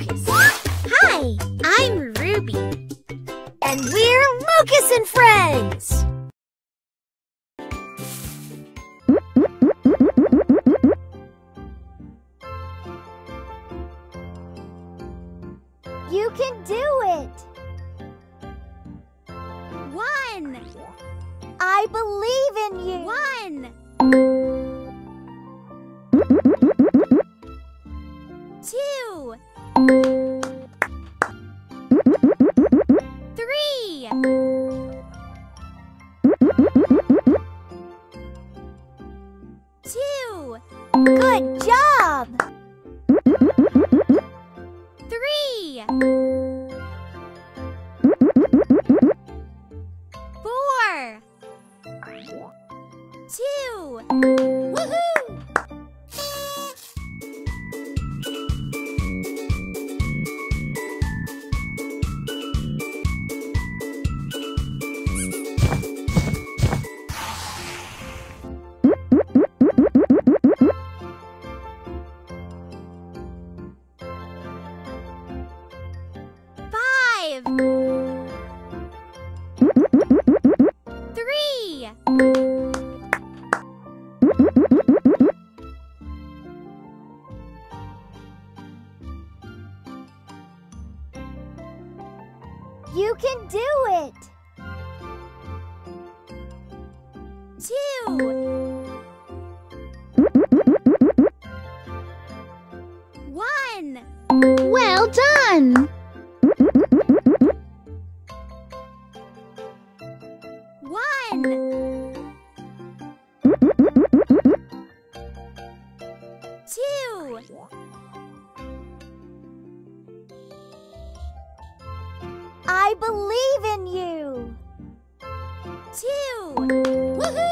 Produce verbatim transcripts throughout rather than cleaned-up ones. Lucas. Hi, I'm Ruby. And we're Lucas and Friends. You can do it. One. I believe in you. One. Two. Three. Two. Good job. Three. Four. Two. Woohoo! Three. You can do it. Two. One. Well done. One. Two. I believe in you. Two. Woohoo!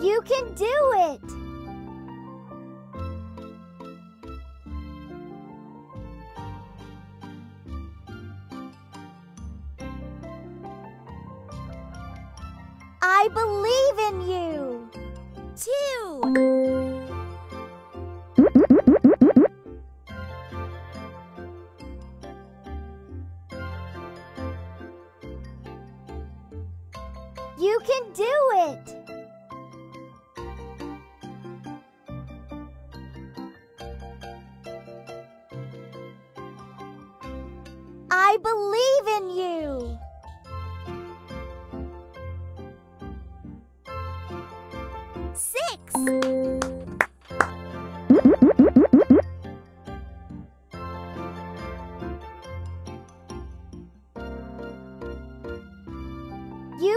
You can do it! I believe in you! Two! You can do it! I believe in you. Six. You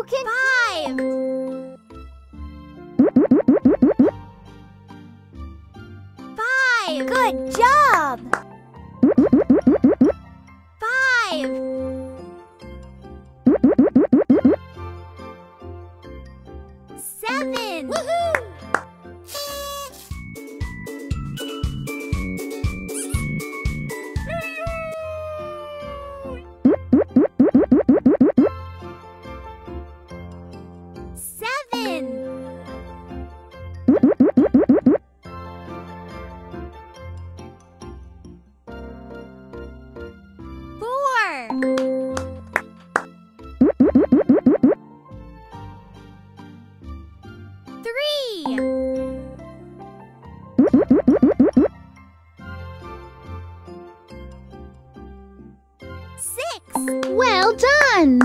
can five. Five. Good job. Seven. Woohoo! Seven. Six. Well done.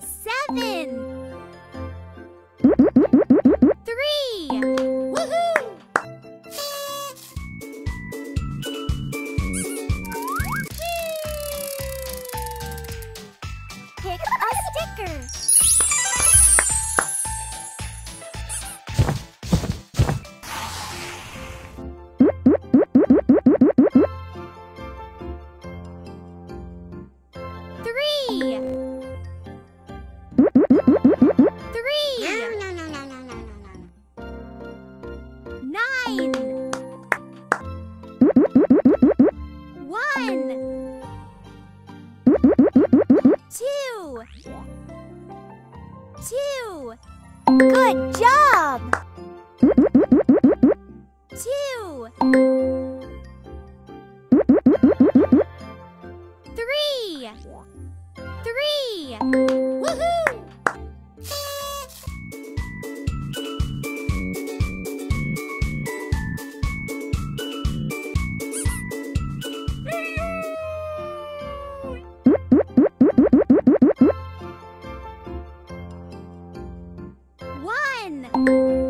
Seven. Three. Woohoo! Pick a sticker. Two. Good job. Two. Three. Three. Woohoo! One.